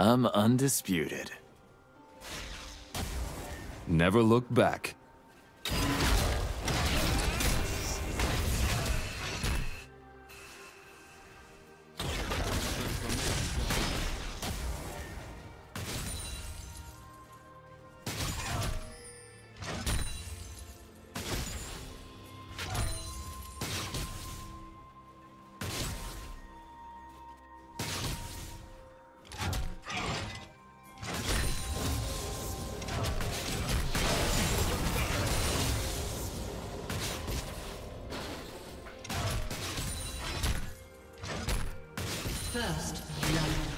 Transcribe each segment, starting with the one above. I'm undisputed. Never look back. First, love.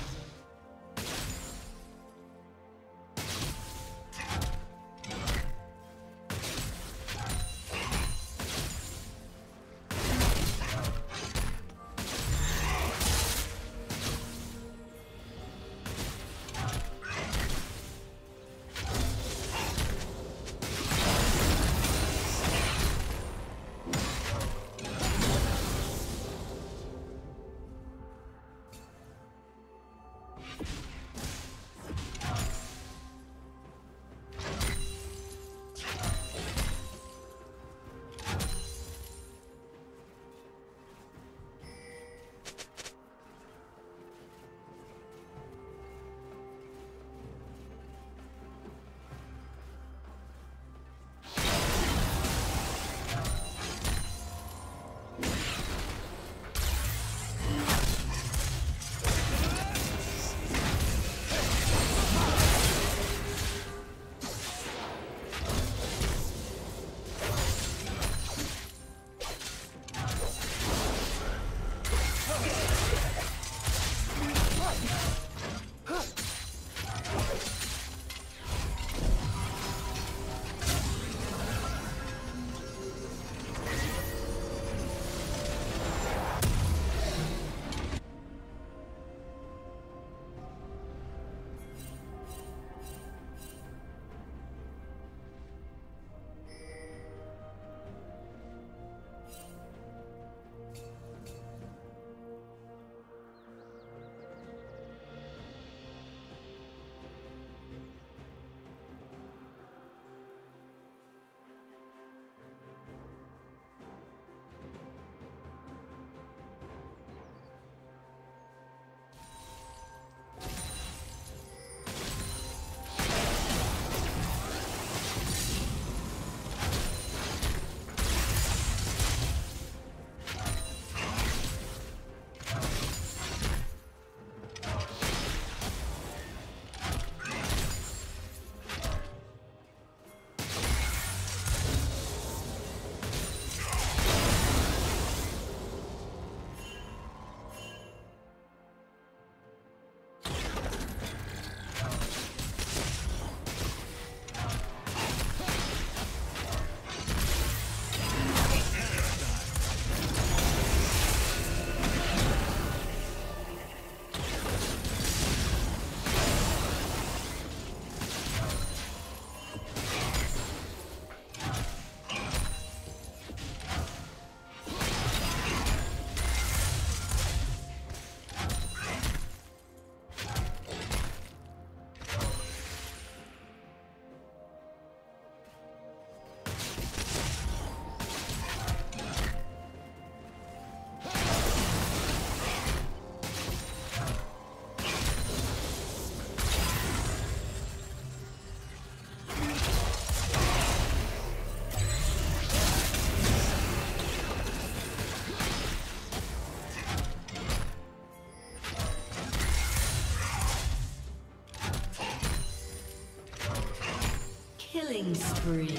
Killing spree.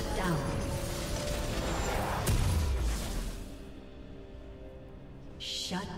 Shut down. Shut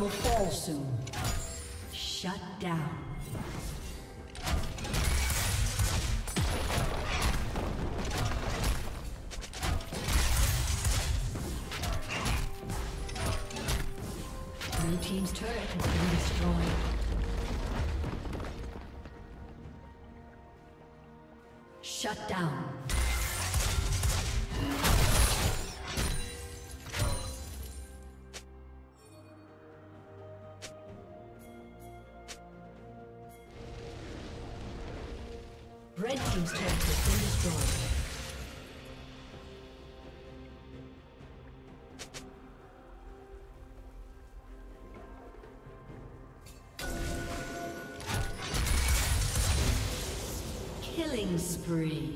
Will fall soon. Shut down. Blue team's turret has been destroyed. Shut down. Red team's turret has been destroyed. Killing spree.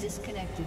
Disconnected.